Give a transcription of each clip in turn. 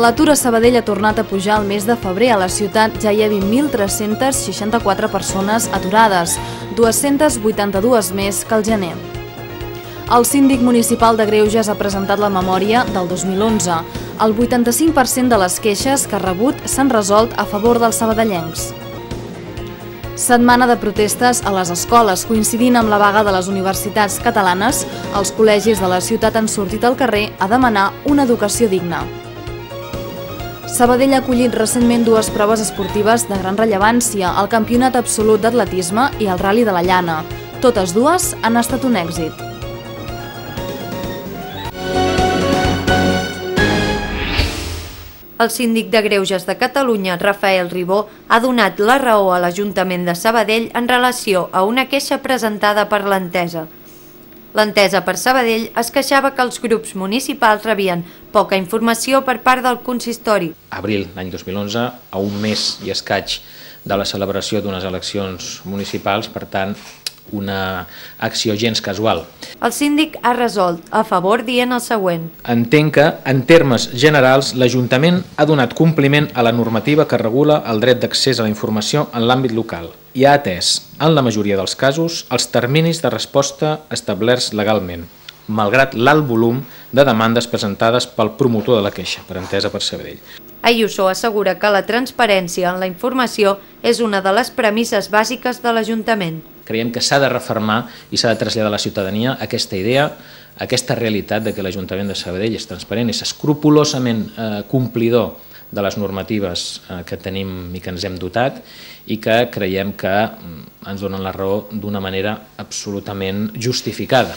L'atur a Sabadell ha tornat a pujar el mes de febrer. A la ciutat ja hi ha 20.364 persones aturades, 282 més que al gener. El síndic municipal de Greuges ha presentat la memòria del 2011. El 85% de les queixes que ha rebut s'han resolt a favor dels sabadellencs. Setmana de protestes a les escoles. Coincidint amb la vaga de les universitats catalanes, els col·legis de la ciutat han sortit al carrer a demanar una educació digna. Sabadell ha acollit recentment dues proves esportives de gran rellevància, el Campionat Absolut d'Atletisme i el Ral·li de la Llana. Totes dues han estat un èxit. El síndic de Greuges de Catalunya, Rafael Ribó, ha donat la raó a l'Ajuntament de Sabadell en relació a una queixa presentada per l'Entesa. L'Entesa per Sabadell es queixava que els grups municipals rebien poca informació per part del consistori. Abril l'any 2011, a un mes i escaig de la celebració d'unes eleccions municipals, per tant, una acció gens casual. El síndic ha resolt a favor dient el següent. Entenc que, en termes generals, l'Ajuntament ha donat compliment a la normativa que regula el dret d'accés a la informació en l'àmbit local i ha atès, en la majoria dels casos, els terminis de resposta establerts legalment, malgrat l'alt volum de demandes presentades pel promotor de la queixa, per Entesa per Sabadell. Ayuso assegura que la transparència en la informació és una de les premisses bàsiques de l'Ajuntament. Creiem que s'ha de refermar i s'ha de traslladar a la ciutadania aquesta idea, aquesta realitat de que l'Ajuntament de Sabadell és transparent, és escrupolosament complidor de les normatives que tenim i que ens hem dotat i que creiem que ens donen la raó d'una manera absolutament justificada.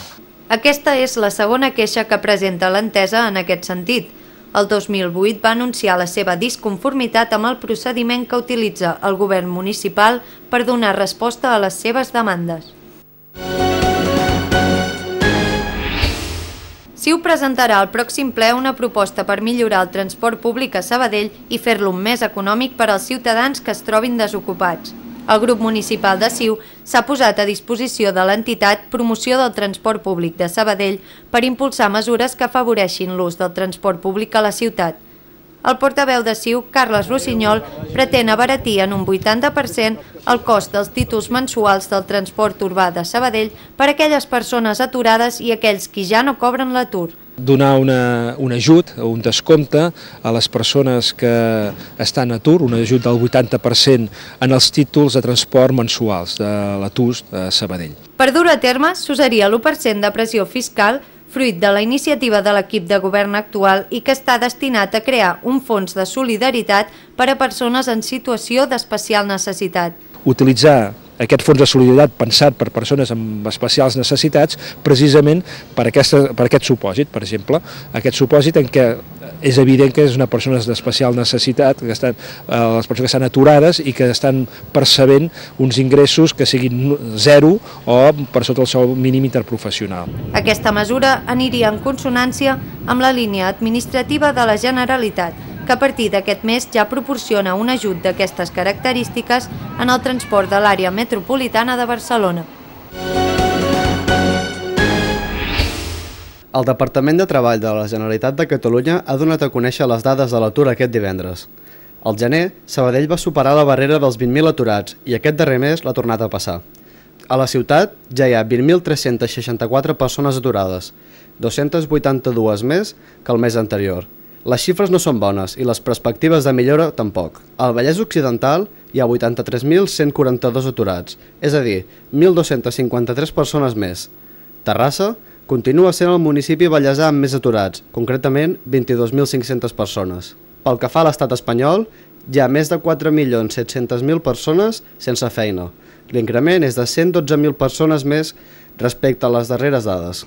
Aquesta és la segona queixa que presenta l'Entesa en aquest sentit. El 2008 va anunciar la seva disconformitat amb el procediment que utilitza el govern municipal per donar resposta a les seves demandes. CiU presentarà al pròxim ple una proposta per millorar el transport públic a Sabadell i fer-lo més econòmic per als ciutadans que es trobin desocupats. El grup municipal de CiU s'ha posat a disposició de l'entitat Promoció del Transport Públic de Sabadell per impulsar mesures que afavoreixin l'ús del transport públic a la ciutat. El portaveu de CiU, Carles Rossinyol, pretén abaratir en un 80% el cost dels títols mensuals del transport urbà de Sabadell per a aquelles persones aturades i aquells que ja no cobren l'atur. Donar un ajut o un descompte a les persones que estan a atur, un ajut del 80% en els títols de transport mensuals de l'atur de Sabadell. Per dur a terme, s'usaria l'1% de pressió fiscal, fruit de la iniciativa de l'equip de govern actual i que està destinat a crear un fons de solidaritat per a persones en situació d'especial necessitat. Utilitzar aquest fons de solidaritat pensat per persones amb especials necessitats precisament per aquest supòsit, per exemple, aquest supòsit en què és evident que és una persona d'especial necessitat, que estan, les persones que estan aturades i que estan percebent uns ingressos que siguin zero o per sota el sou mínim interprofessional. Aquesta mesura aniria en consonància amb la línia administrativa de la Generalitat, que a partir d'aquest mes ja proporciona un ajut d'aquestes característiques en el transport de l'àrea metropolitana de Barcelona. El Departament de Treball de la Generalitat de Catalunya ha donat a conèixer les dades de l'atur aquest divendres. Al gener, Sabadell va superar la barrera dels 20.000 aturats i aquest darrer mes l'ha tornat a passar. A la ciutat ja hi ha 20.364 persones aturades, 282 més que el mes anterior. Les xifres no són bones i les perspectives de millora tampoc. Al Vallès Occidental hi ha 83.142 aturats, és a dir, 1.253 persones més. Terrassa continua sent el municipi vallesà amb més aturats, concretament 22.500 persones. Pel que fa a l'estat espanyol, hi ha més de 4.700.000 persones sense feina. L'increment és de 112.000 persones més respecte a les darreres dades.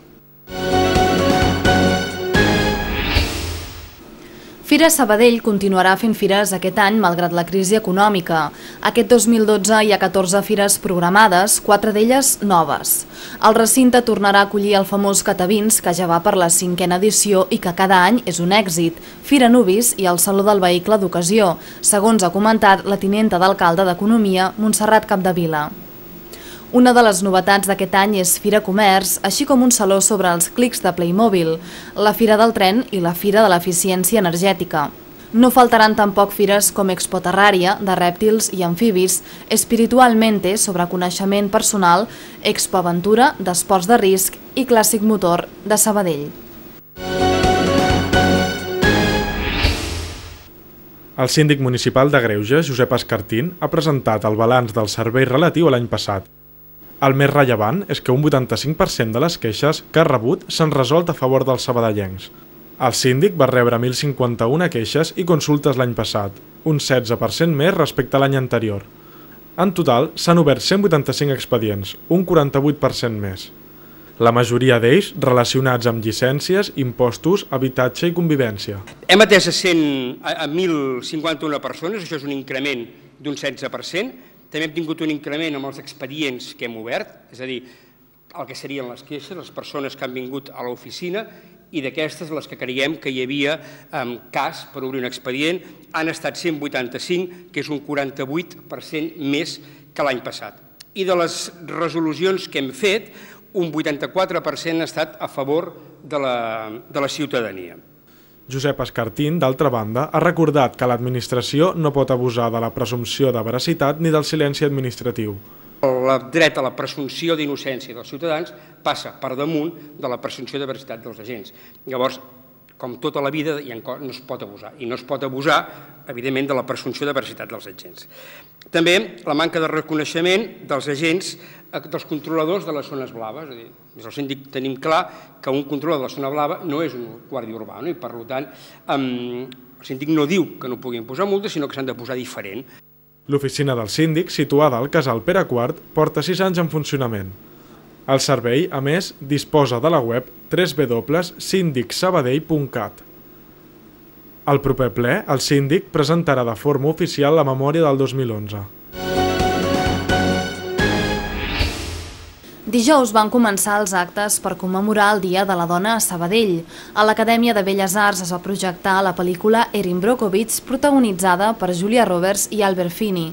Fira Sabadell continuarà fent fires aquest any malgrat la crisi econòmica. Aquest 2012 hi ha 14 fires programades, 4 d'elles noves. El recinte tornarà a acollir el famós Catavins, que ja va per la 5a edició i que cada any és un èxit, Fira Nubis i el Saló del Vehicle d'Ocasió, segons ha comentat la tinenta d'alcalde d'Economia, Montserrat Capdevila. Una de les novetats d'aquest any és Fira Comerç, així com un saló sobre els clics de Playmobil, la Fira del Tren i la Fira de l'Eficiència Energètica. No faltaran tampoc fires com Expo Terrària, de rèptils i amfibis, Espiritualmente, sobre coneixement personal, Expo Aventura, d'esports de risc i Clàssic Motor, de Sabadell. El síndic municipal de Greuges, Josep Escartín, ha presentat el balanç del servei relatiu a l'any passat. El més rellevant és que un 85% de les queixes que ha rebut s'han resolt a favor dels sabadellencs. El síndic va rebre 1.051 queixes i consultes l'any passat, un 16% més respecte a l'any anterior. En total, s'han obert 185 expedients, un 48% més. La majoria d'ells relacionats amb llicències, impostos, habitatge i convivència. Hem atès a 1.051 persones, això és un increment d'un 16%. També hem tingut un increment amb els expedients que hem obert, és a dir, el que serien les queixes, les persones que han vingut a l'oficina, i d'aquestes, les que creiem que hi havia cas per obrir un expedient, han estat 185, que és un 48% més que l'any passat. I de les resolucions que hem fet, un 84% ha estat a favor de la ciutadania. Josep Escartín, d'altra banda, ha recordat que l'administració no pot abusar de la presumpció de veracitat ni del silenci administratiu. El dret a la presumpció d'innocència dels ciutadans passa per damunt de la presumpció de veracitat dels agents. Llavors, com tota la vida, no es pot abusar. I no es pot abusar, evidentment, de la presumpció de veracitat dels agents. També la manca de reconeixement dels agents, dels controladors de les zones blaves. Des del síndic tenim clar que un controlador de la zona blava no és un guàrdia urbà, i per tant el síndic no diu que no puguin posar multes, sinó que s'han de posar diferent. L'oficina del síndic, situada al casal Pere IV, porta 6 anys en funcionament. El servei, a més, disposa de la web www.sindicsabadell.cat. Al proper ple, el síndic presentarà de forma oficial la memòria del 2011. Dijous van començar els actes per commemorar el Dia de la Dona a Sabadell. A l'Acadèmia de Belles Arts es va projectar la pel·lícula Erin Brockovich, protagonitzada per Julia Roberts i Albert Finney.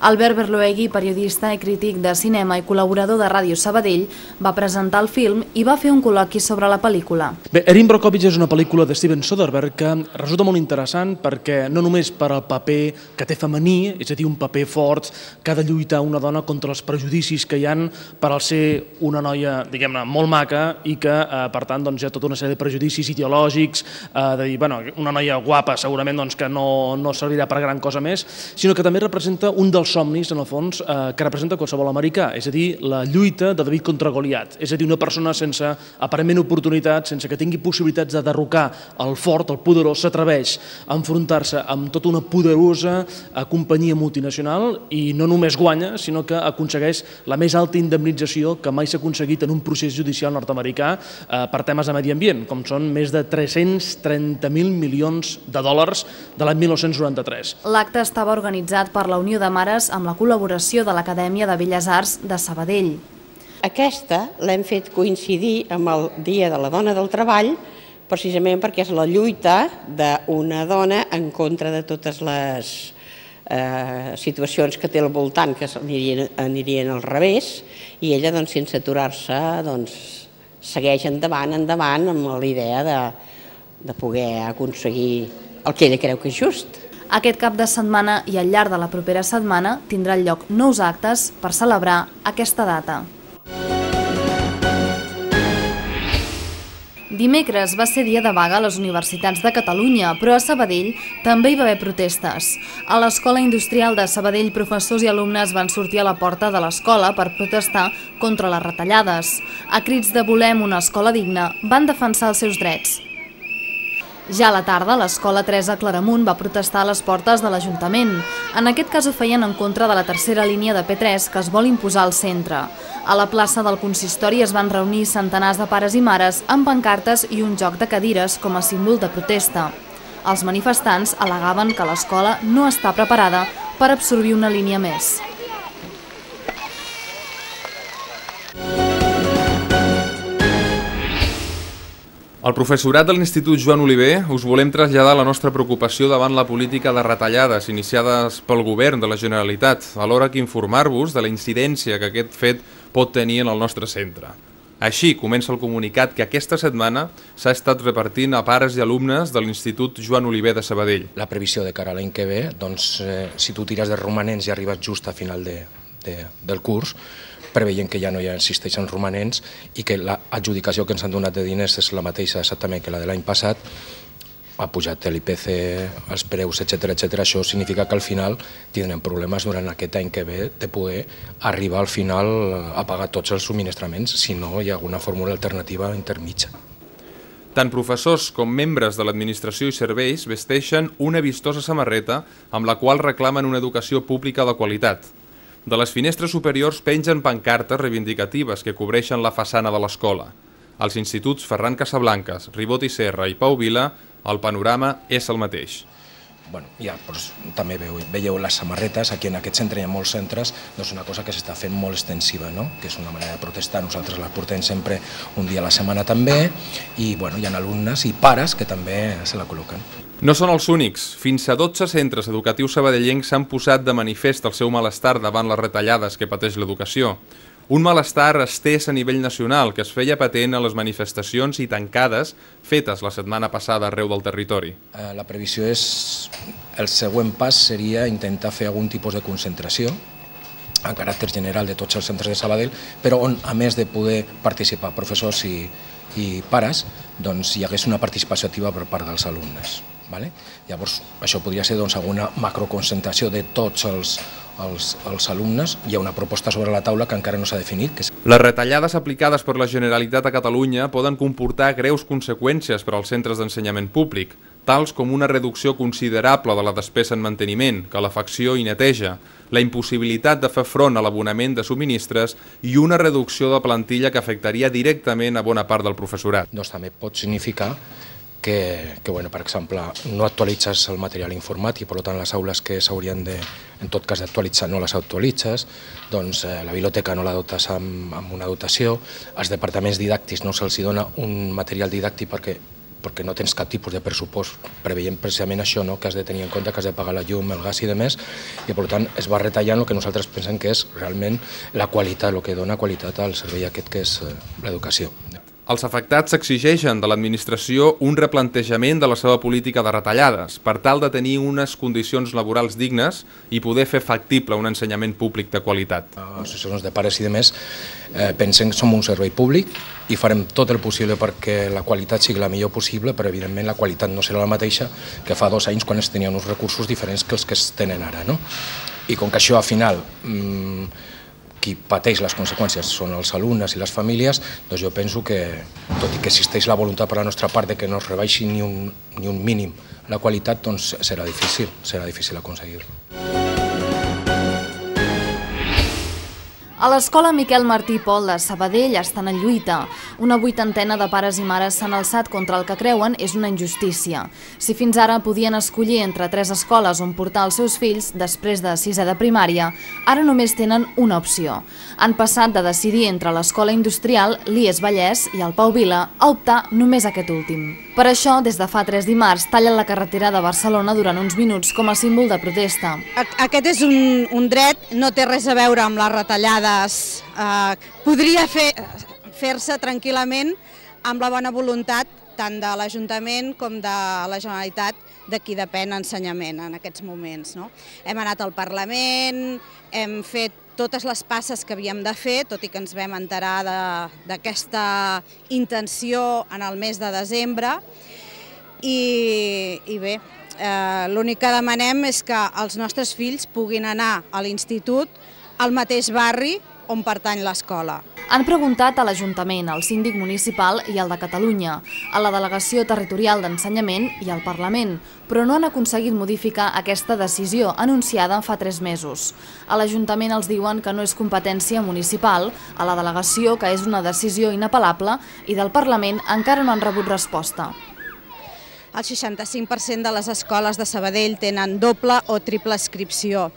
Albert Berloegui, periodista i crític de cinema i col·laborador de Ràdio Sabadell, va presentar el film i va fer un col·loqui sobre la pel·lícula. Bé, Erin Brockovich és una pel·lícula de Steven Soderbergh que resulta molt interessant perquè no només per al paper que té femení, és a dir, un paper fort que ha de lluitar una dona contra els prejudicis que hi ha per al ser una noia, diguem-ne, molt maca i que, per tant, hi ha tota una sèrie de prejudicis ideològics, de dir, bueno, una noia guapa segurament que no servirà per gran cosa més, sinó que també representa un dels somnis, en el fons, que representa qualsevol americà, és a dir, la lluita de David contra Goliat, és a dir, una persona sense aparentment oportunitats, sense que tingui possibilitats de derrocar el fort, el poderós, s'atreveix a enfrontar-se amb tota una poderosa companyia multinacional i no només guanya, sinó que aconsegueix la més alta indemnització que mai s'ha aconseguit en un procés judicial nord-americà per temes de medi ambient, com són més de 330.000 milions de dòlars de l'any 1993. L'acte estava organitzat per la Unió de Mares amb la col·laboració de l'Acadèmia de Belles Arts de Sabadell. Aquesta l'hem fet coincidir amb el Dia de la Dona del Treball, precisament perquè és la lluita d'una dona en contra de totes les situacions que té al voltant, que anirien al revés, i ella, sense aturar-se, segueix endavant amb la idea de poder aconseguir el que ella creu que és just. Aquest cap de setmana i al llarg de la propera setmana tindran lloc nous actes per celebrar aquesta data. Dimecres va ser dia de vaga a les universitats de Catalunya, però a Sabadell també hi va haver protestes. A l'Escola Industrial de Sabadell, professors i alumnes van sortir a la porta de l'escola per protestar contra les retallades. A crits de "Volem una escola digna", van defensar els seus drets. Ja a la tarda, l'escola Teresa Claramunt va protestar a les portes de l'Ajuntament. En aquest cas ho feien en contra de la tercera línia de P3 que es vol imposar al centre. A la plaça del consistori es van reunir centenars de pares i mares amb pancartes i un joc de cadires com a símbol de protesta. Els manifestants al·legaven que l'escola no està preparada per absorbir una línia més. Al professorat de l'Institut Joan Oliver us volem traslladar la nostra preocupació davant la política de retallades iniciades pel govern de la Generalitat, alhora que informar-vos de la incidència que aquest fet pot tenir en el nostre centre. Així comença el comunicat que aquesta setmana s'ha estat repartint a pares i alumnes de l'Institut Joan Oliver de Sabadell. La previsió de cara a l'any que ve, doncs, si tu tires de romanents i arribes just a final del curs, preveient que ja no existeixen romanents i que l'adjudicació que ens han donat de diners és la mateixa exactament que la de l'any passat, ha pujat l'IPC, els preus, etcètera. Això significa que al final tindrem problemes durant aquest any que ve de poder arribar al final a pagar tots els subministraments, si no hi ha alguna fórmula alternativa intermitja. Tant professors com membres de l'administració i serveis vesteixen una vistosa samarreta amb la qual reclamen una educació pública de qualitat. De les finestres superiors pengen pancartes reivindicatives que cobreixen la façana de l'escola. Als instituts Ferran Casablanques, Ribot i Serra i Pau Vila el panorama és el mateix. Ja també veieu les samarretes, aquí en aquest centre hi ha molts centres, és una cosa que s'està fent molt extensiva, que és una manera de protestar, nosaltres la portem sempre un dia a la setmana també, i hi ha alumnes i pares que també se la col·loquen. No són els únics, fins a 12 centres educatius sabadellencs s'han posat de manifest el seu malestar davant les retallades que pateix l'educació. Un malestar estès a nivell nacional que es feia patent a les manifestacions i tancades fetes la setmana passada arreu del territori. La previsió és... El següent pas seria intentar fer algun tipus de concentració en caràcter general de tots els centres de Sabadell, però on, a més de poder participar professors i pares, doncs hi hagués una participació activa per part dels alumnes. Llavors, això podria ser alguna macroconcentració de tots els alumnes. Hi ha una proposta sobre la taula que encara no s'ha definit. Les retallades aplicades per la Generalitat a Catalunya poden comportar greus conseqüències per als centres d'ensenyament públic, tals com una reducció considerable de la despesa en manteniment, calefacció i neteja, la impossibilitat de fer front a l'abonament de subministres i una reducció de plantilla que afectaria directament a bona part del professorat. Doncs també pot significar que, per exemple, no actualitzes el material informàtic, per tant, les aules que s'haurien de, en tot cas, d'actualitzar no les actualitzes, doncs la biblioteca no la dotes amb una dotació, els departaments didàctics no se'ls dona un material didàctic perquè no tens cap tipus de pressupost, preveient precisament això, que has de tenir en compte que has de pagar la llum, el gas i demés, i per tant es va retallant el que nosaltres pensem que és realment la qualitat, el que dona qualitat al servei aquest que és l'educació. Els afectats exigeixen de l'administració un replantejament de la seva política de retallades per tal de tenir unes condicions laborals dignes i poder fer factible un ensenyament públic de qualitat. Les associacions de pares i demés pensen que som un servei públic i farem tot el possible perquè la qualitat sigui la millor possible, però evidentment la qualitat no serà la mateixa que fa 2 anys quan es tenien uns recursos diferents que els que es tenen ara. I com que això al final... qui pateix les conseqüències són els alumnes i les famílies, doncs jo penso que, tot i que existeix la voluntat per la nostra part que no es rebaixi ni un mínim la qualitat, doncs serà difícil aconseguir-lo. A l'escola Miquel Martí i Pol de Sabadell estan en lluita. Una 80a de pares i mares s'han alçat contra el que creuen és una injustícia. Si fins ara podien escollir entre 3 escoles on portar els seus fills després de 6è de primària, ara només tenen una opció. Han passat de decidir entre l'escola industrial, l'IES Vallès i el Pau Vila a optar només aquest últim. Per això, des de fa 3 dimarts, tallen la carretera de Barcelona durant uns minuts com a símbol de protesta. Aquest és un dret, no té res a veure amb la retallada. Podria fer-se tranquil·lament amb la bona voluntat tant de l'Ajuntament com de la Generalitat, de qui depèn ensenyament en aquests moments. Hem anat al Parlament, hem fet totes les passes que havíem de fer, tot i que ens vam enterar d'aquesta intenció en el mes de desembre, i bé, l'únic que demanem és que els nostres fills puguin anar a l'institut al mateix barri on pertany l'escola. Han preguntat a l'Ajuntament, al síndic municipal i al de Catalunya, a la Delegació Territorial d'Ensenyament i al Parlament, però no han aconseguit modificar aquesta decisió anunciada fa 3 mesos. A l'Ajuntament els diuen que no és competència municipal, a la Delegació que és una decisió inapel·lable i del Parlament encara no han rebut resposta. El 65% de les escoles de Sabadell tenen doble o triple inscripció.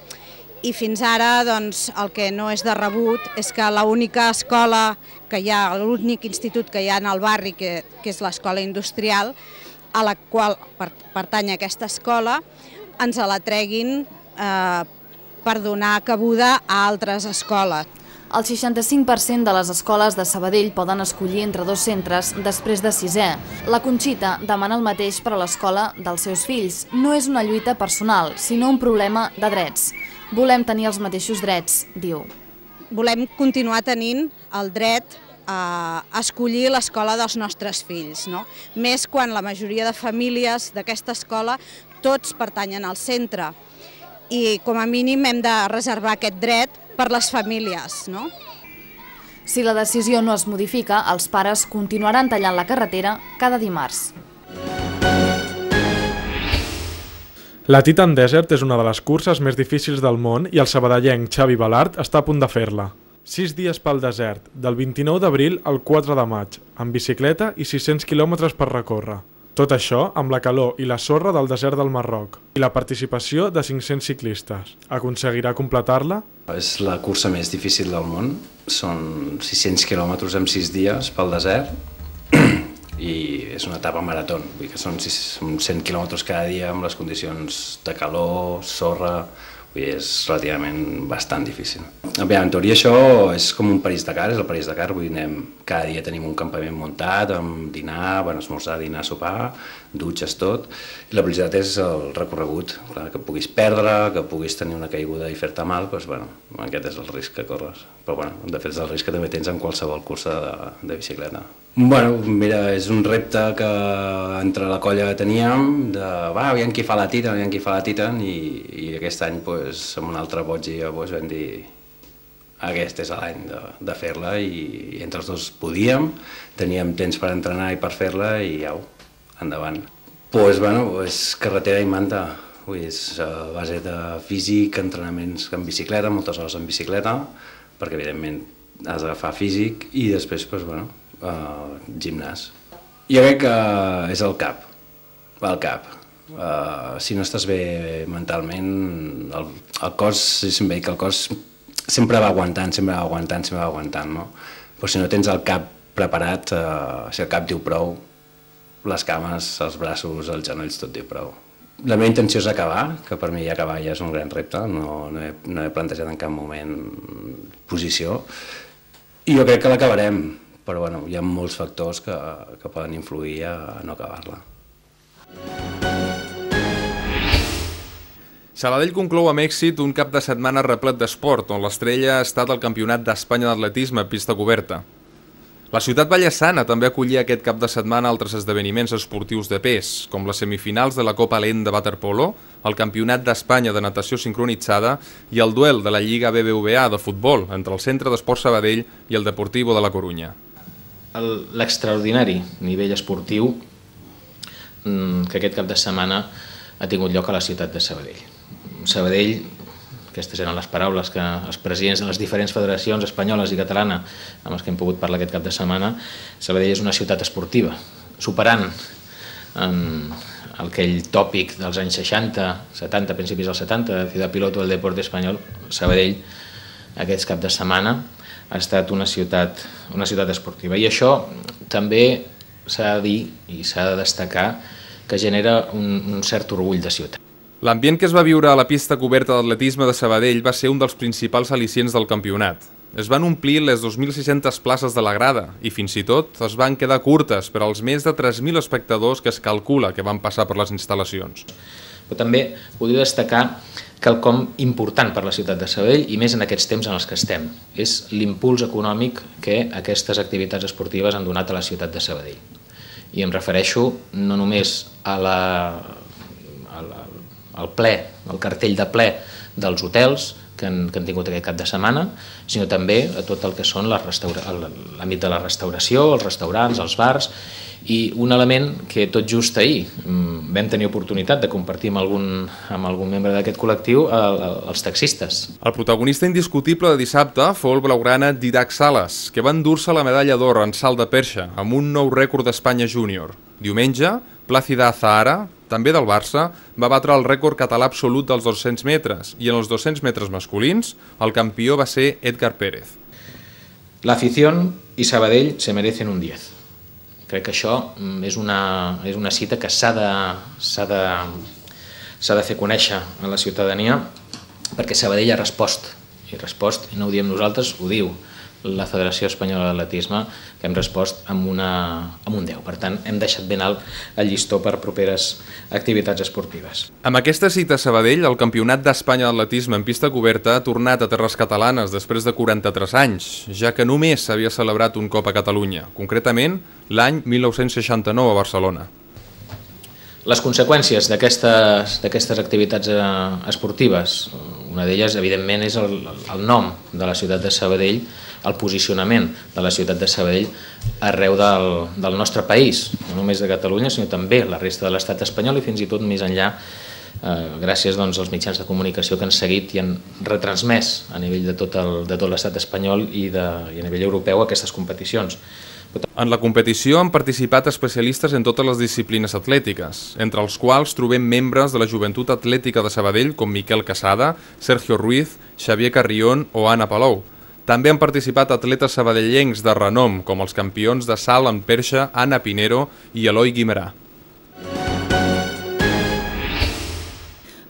I fins ara el que no és de rebut és que l'única escola que hi ha, l'únic institut que hi ha en el barri, que és l'escola industrial, a la qual pertany aquesta escola, ens la treguin per donar cabuda a altres escoles. El 65% de les escoles de Sabadell poden escollir entre dos centres després de sisè. La Conxita demana el mateix per a l'escola dels seus fills. No és una lluita personal, sinó un problema de drets. Volem tenir els mateixos drets, diu. Volem continuar tenint el dret a escollir l'escola dels nostres fills, no? Més quan la majoria de famílies d'aquesta escola tots pertanyen al centre i com a mínim hem de reservar aquest dret per les famílies, no? Si la decisió no es modifica, els pares continuaran tallant la carretera cada dimarts. La Titan Desert és una de les curses més difícils del món i el sabadellenc Xavi Balart està a punt de fer-la. 6 dies pel desert, del 29 d'abril al 4 de maig, amb bicicleta i 600 quilòmetres per recórrer. Tot això amb la calor i la sorra del desert del Marroc i la participació de 500 ciclistes. Aconseguirà completar-la? És la cursa més difícil del món. Són 600 quilòmetres en 6 dies pel desert i és una etapa marató. Vull dir que són 100 quilòmetres cada dia amb les condicions de calor, sorra... És relativament bastant difícil. Bé, en teoria això és com un París-Dakar, és el París-Dakar, vull dir, cada dia tenim un campament muntat, amb dinar, esmorzar, dinar, sopar, dutxes, tot, i la prioritat és el recorregut, que puguis perdre, que puguis tenir una caiguda i fer-te mal, doncs, bueno, aquest és el risc que corres. Però, bueno, de fet, és el risc que també tens en qualsevol cursa de bicicleta. Bueno, mira, és un repte que entre la colla que teníem, de va, aviam qui fa la Titan, aviam qui fa la Titan, i aquest any, amb un altre botxi, vam dir aquest és l'any de fer-la, i entre els dos podíem, teníem temps per entrenar i per fer-la, i au, endavant. Doncs, bueno, és carretera i manta, és a base de físic, entrenaments en bicicleta, moltes hores en bicicleta, perquè, evidentment, has d'agafar físic, i després, doncs, bueno, gimnàs. Jo crec que és el cap, va al cap. Si no estàs bé mentalment, el cos, sempre dic que el cos sempre va aguantant, sempre va aguantant, sempre va aguantant, no? Però si no tens el cap preparat, si el cap diu prou, les cames, els braços, els genolls, tot diu prou. La meva intenció és acabar, que per mi acabar ja és un gran repte, no he plantejat en cap moment posició, i jo crec que l'acabarem. Però, bueno, hi ha molts factors que poden influir a no acabar-la. Sabadell conclou amb èxit un cap de setmana replet d'esport, on l'estrella ha estat el Campionat d'Espanya d'Atletisme a pista coberta. La ciutat vallesana també acollia aquest cap de setmana altres esdeveniments esportius de pes, com les semifinals de la Copa Lent de waterpolo, el Campionat d'Espanya de Natació Sincronitzada i el duel de la Lliga BBVA de futbol entre el Centre d'Esport Sabadell i el Deportivo de la Corunya. L'extraordinari nivell esportiu que aquest cap de setmana ha tingut lloc a la ciutat de Sabadell. Sabadell, aquestes eren les paraules que els presidents de les diferents federacions espanyoles i catalana amb els que hem pogut parlar aquest cap de setmana, Sabadell és una ciutat esportiva, superant aquell tòpic dels anys 60, 70, principis dels 70, Ciudad Piloto del Deporte Espanyol. Sabadell, aquest cap de setmana, ha estat una ciutat esportiva. I això també s'ha de dir i s'ha de destacar que genera un cert orgull de ciutat. L'ambient que es va viure a la pista coberta d'atletisme de Sabadell va ser un dels principals al·licients del campionat. Es van omplir les 2.600 places de la grada i fins i tot es van quedar curtes per als més de 3.000 espectadors que es calcula que van passar per les instal·lacions. Però també podria destacar quelcom important per la ciutat de Sabadell i més en aquests temps en els que estem. És l'impuls econòmic que aquestes activitats esportives han donat a la ciutat de Sabadell. I em refereixo no només al cartell de ple dels hotels que han tingut aquest cap de setmana, sinó també a tot el que són l'àmbit de la restauració, els restaurants, els bars, i un element que tot just ahir vam tenir oportunitat de compartir amb algun membre d'aquest col·lectiu, els taxistes. El protagonista indiscutible de dissabte fou el blaugrana Didac Sales, que va endur-se la medalla d'or en salt de perxa amb un nou rècord d'Espanya júnior. Diumenge, Pla Cidà-Zahara, també del Barça, va batre el rècord català absolut dels 200 metres i en els 200 metres masculins el campió va ser Edgar Pérez. La afición y Sabadell se merecen un 10. Crec que això és una cita que s'ha de fer conèixer a la ciutadania perquè Sabadell ha respost I respost, no ho diem nosaltres, ho diu la Federació Espanyola d'Atletisme, que hem respost amb un 10. Per tant, hem deixat ben alt el llistó per properes activitats esportives. Amb aquesta cita a Sabadell, el Campionat d'Espanya d'Atletisme en pista coberta ha tornat a terres catalanes després de 43 anys, ja que només s'havia celebrat un cop a Catalunya, concretament l'any 1969 a Barcelona. Les conseqüències d'aquestes activitats esportives, una d'elles, evidentment, és el nom de la ciutat de Sabadell, el posicionament de la ciutat de Sabadell arreu del nostre país, no només de Catalunya, sinó també la resta de l'estat espanyol i fins i tot més enllà, gràcies als mitjans de comunicació que han seguit i han retransmès a nivell de tot l'estat espanyol i a nivell europeu aquestes competicions. En la competició han participat especialistes en totes les disciplines atlètiques, entre els quals trobem membres de la Joventut Atlètica de Sabadell com Miquel Casada, Sergio Ruiz, Xavier Carrion o Anna Palou. També han participat atletes sabadellencs de renom, com els campions de salt en perxa Anna Pinedo i Eloi Guimerà.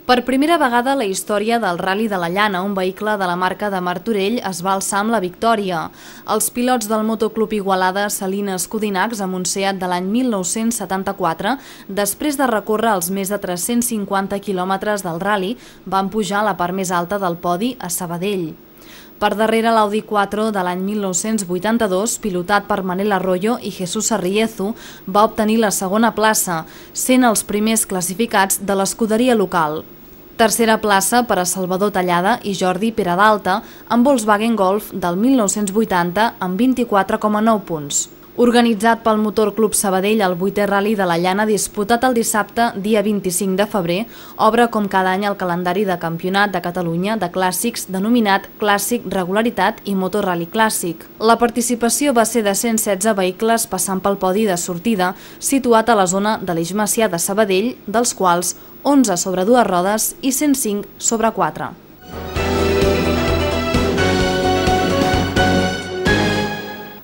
Per primera vegada a la història del Ral·li de la Llana, un vehicle de la marca de Martorell es va alçar amb la victòria. Els pilots del motoclub Igualada Salina Escudinacs, amb un Seat de l'any 1974, després de recórrer els més de 350 quilòmetres del ral·li, van pujar a la part més alta del podi a Sabadell. Per darrere l'Audi 4 de l'any 1982, pilotat per Manel Arroyo i Jesús Sarriézu, va obtenir la segona plaça, sent els primers classificats de l'escuderia local. Tercera plaça per a Salvador Tallada i Jordi Pere d'Alta amb Volkswagen Golf del 1980 amb 24,9 punts. Organitzat pel Motor Club Sabadell, el 8è Ral·li de la Llana, disputat el dissabte, dia 25 de febrer, obre com cada any el calendari de Campionat de Catalunya de Clàssics denominat Clàssic Regularitat i Motorrally Clàssic. La participació va ser de 116 vehicles passant pel podi de sortida, situat a la zona de l'Eix Macià de Sabadell, dels quals 11 sobre 2 rodes i 105 sobre 4.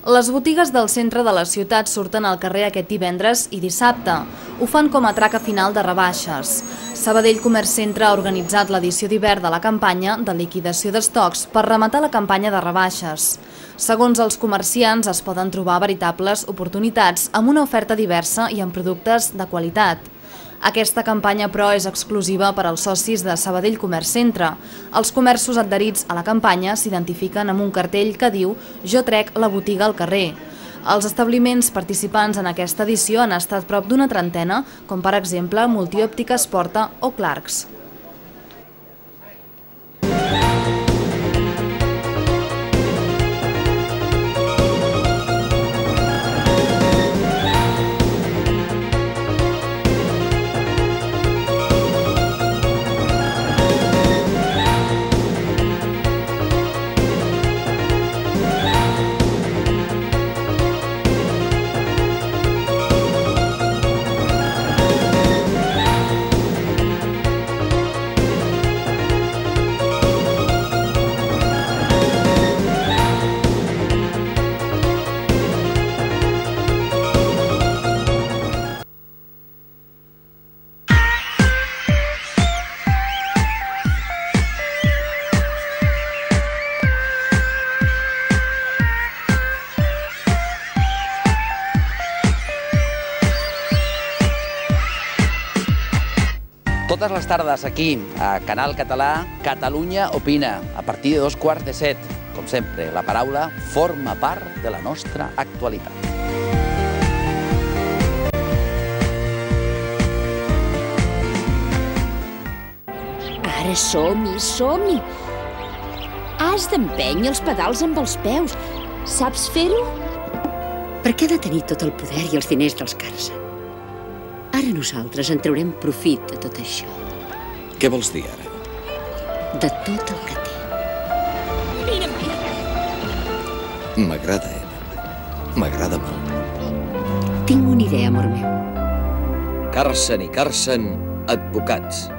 Les botigues del centre de la ciutat surten al carrer aquest divendres i dissabte. Ho fan com a traca final de rebaixes. Sabadell Comerç Centre ha organitzat l'edició d'hivern de la campanya de liquidació d'estocs per rematar la campanya de rebaixes. Segons els comerciants, es poden trobar veritables oportunitats amb una oferta diversa i amb productes de qualitat. Aquesta campanya, però, és exclusiva per als socis de Sabadell Comerç Centre. Els comerços adherits a la campanya s'identifiquen amb un cartell que diu «Jo trec la botiga al carrer». Els establiments participants en aquesta edició han estat prop d'una trentena, com per exemple Multiòptica, Esporta o Clarks. Totes les tardes aquí, a Canal Català, Catalunya Opina, a partir de 2:15. Com sempre, la paraula forma part de la nostra actualitat. Ara som-hi, som-hi! Has d'empènyer els pedals amb els peus. Saps fer-ho? Per què ha de tenir tot el poder i els diners dels Carles? Ara nosaltres en traurem profit de tot això. Què vols dir, ara? De tot el que té. Vine, vine! M'agrada, Eva. M'agrada molt. Tinc una idea, amor meu. Carson i Carson, advocats.